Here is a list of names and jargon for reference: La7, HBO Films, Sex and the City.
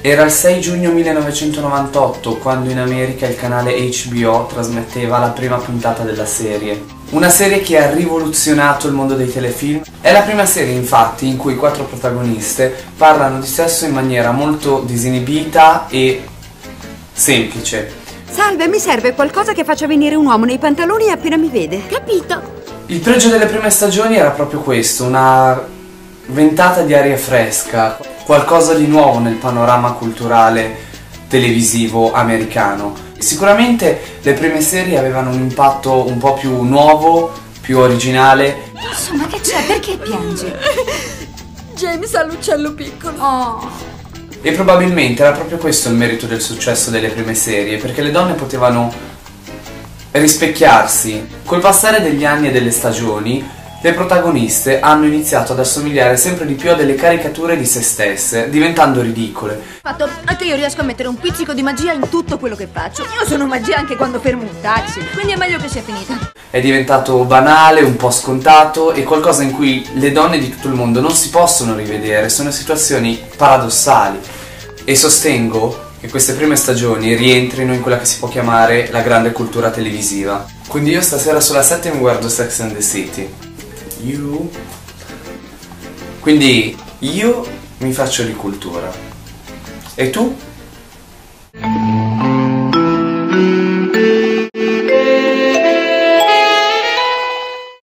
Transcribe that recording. Era il 6 giugno 1998 quando in America il canale HBO trasmetteva la prima puntata della serie. Una serie che ha rivoluzionato il mondo dei telefilm. È la prima serie infatti in cui i quattro protagoniste parlano di sesso in maniera molto disinibita e semplice. Salve, mi serve qualcosa che faccia venire un uomo nei pantaloni appena mi vede. Capito? Il pregio delle prime stagioni era proprio questo, una ventata di aria fresca. Qualcosa di nuovo nel panorama culturale televisivo americano. Sicuramente le prime serie avevano un impatto un po' più nuovo, più originale. Insomma, che c'è? Perché piangi? James ha l'uccello piccolo. Oh. E probabilmente era proprio questo il merito del successo delle prime serie, perché le donne potevano rispecchiarsi. Col passare degli anni e delle stagioni, le protagoniste hanno iniziato ad assomigliare sempre di più a delle caricature di se stesse, diventando ridicole. Fatto, anche io riesco a mettere un pizzico di magia in tutto quello che faccio. Io sono magia anche quando fermo un taxi, quindi è meglio che sia finita. È diventato banale, un po' scontato e qualcosa in cui le donne di tutto il mondo non si possono rivedere, sono situazioni paradossali. E sostengo che queste prime stagioni rientrino in quella che si può chiamare la grande cultura televisiva. Quindi io stasera sulla 7 mi guardo Sex and the City. Quindi io mi faccio di cultura. E tu?